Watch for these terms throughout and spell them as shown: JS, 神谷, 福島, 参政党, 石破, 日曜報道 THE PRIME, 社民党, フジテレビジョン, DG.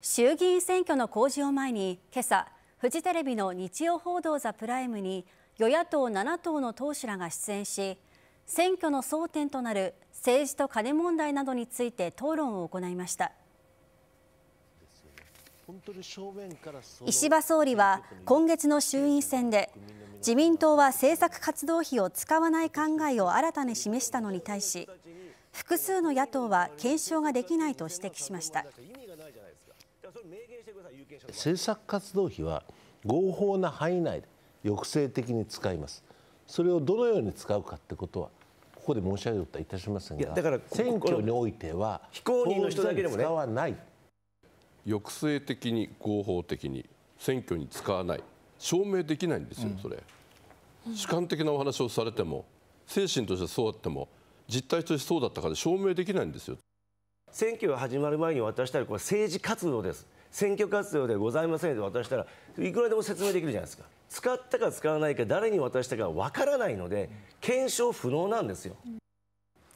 衆議院選挙の公示を前に、今朝フジテレビの日曜報道ザプライムに与野党7党の党首らが出演し、選挙の争点となる政治とカネ問題などについて討論を行いました。石破総理は今月の衆院選で、自民党は政策活動費を使わない考えを新たに示したのに対し、複数の野党は検証ができないと指摘しました。政策活動費は合法な範囲内で抑制的に使います。それをどのように使うかってことは、ここで申し上げることはいたしませんが、だから選挙においては非公認の人だけでも使わない。抑制的に合法的に選挙に使わない、証明できないんですよ、それ。主観的なお話をされても、精神としてそうあっても、実態としてそうだったから証明できないんですよ。選挙が始まる前に渡したら、これ政治活動です、選挙活動でございませんと渡したら、いくらでも説明できるじゃないですか。使ったか使わないか、誰に渡したかわからないので、検証不能なんですよ。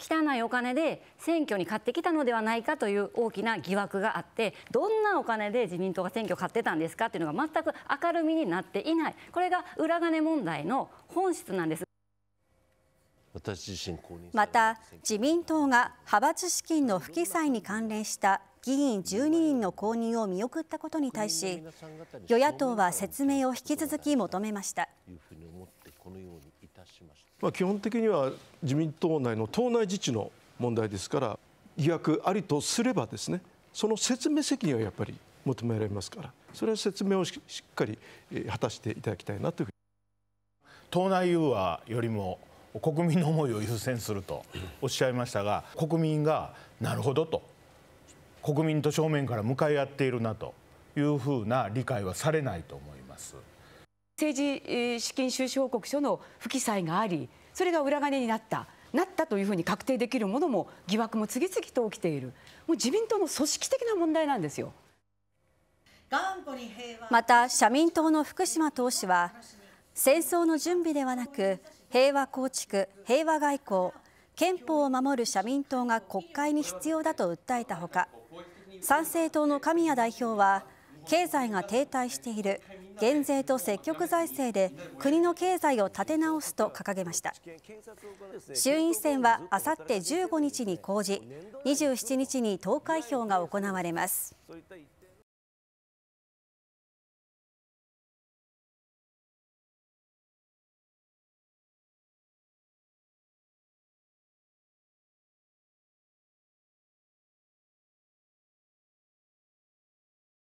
汚いお金で選挙に買ってきたのではないかという大きな疑惑があって、どんなお金で自民党が選挙を買ってたんですかというのが全く明るみになっていない、これが裏金問題の本質なんです。また、自民党が派閥資金の不記載に関連した議員12人の公認を見送ったことに対し、与野党は説明を引き続き求めました。基本的には自民党内の党内自治の問題ですから、疑惑ありとすればですね、その説明責任はやっぱり求められますから、それは説明をしっかり果たしていただきたいなというふうに。党内融和よりも国民の思いを優先するとおっしゃいましたが、国民がなるほどと、国民と正面から向かい合っているなというふうな理解はされないと思います。政治資金収支報告書の不記載があり、それが裏金になったというふうに確定できるものも、疑惑も次々と起きている、もう自民党の組織的な問題なんですよ。また、社民党の福島党首は、戦争の準備ではなく平和構築、平和外交、憲法を守る社民党が国会に必要だと訴えたほか、参政党の神谷代表は、経済が停滞している、減税と積極財政で国の経済を立て直すと掲げました。衆院選はあさって15日に公示、27日に投開票が行われます。